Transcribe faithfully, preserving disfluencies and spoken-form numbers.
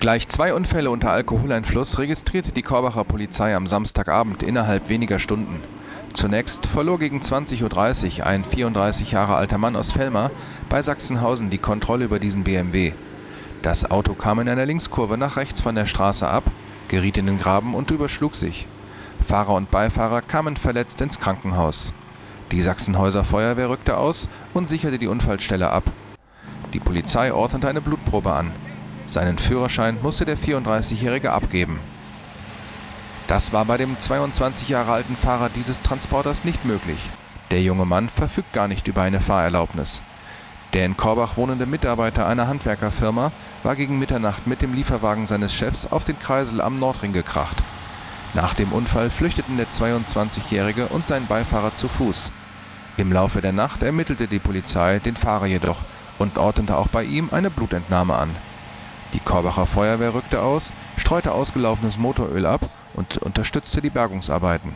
Gleich zwei Unfälle unter Alkoholeinfluss registrierte die Korbacher Polizei am Samstagabend innerhalb weniger Stunden. Zunächst verlor gegen zwanzig Uhr dreißig ein vierunddreißig Jahre alter Mann aus Vellmar bei Sachsenhausen die Kontrolle über diesen B M W. Das Auto kam in einer Linkskurve nach rechts von der Straße ab, geriet in den Graben und überschlug sich. Fahrer und Beifahrer kamen verletzt ins Krankenhaus. Die Sachsenhäuser Feuerwehr rückte aus und sicherte die Unfallstelle ab. Die Polizei ordnete eine Blutprobe an. Seinen Führerschein musste der vierunddreißigjährige abgeben. Das war bei dem zweiundzwanzig Jahre alten Fahrer dieses Transporters nicht möglich. Der junge Mann verfügt gar nicht über eine Fahrerlaubnis. Der in Korbach wohnende Mitarbeiter einer Handwerkerfirma war gegen Mitternacht mit dem Lieferwagen seines Chefs auf den Kreisel am Nordring gekracht. Nach dem Unfall flüchteten der zweiundzwanzigjährige und sein Beifahrer zu Fuß. Im Laufe der Nacht ermittelte die Polizei den Fahrer jedoch und ordnete auch bei ihm eine Blutentnahme an. Die Korbacher Feuerwehr rückte aus, streute ausgelaufenes Motoröl ab und unterstützte die Bergungsarbeiten.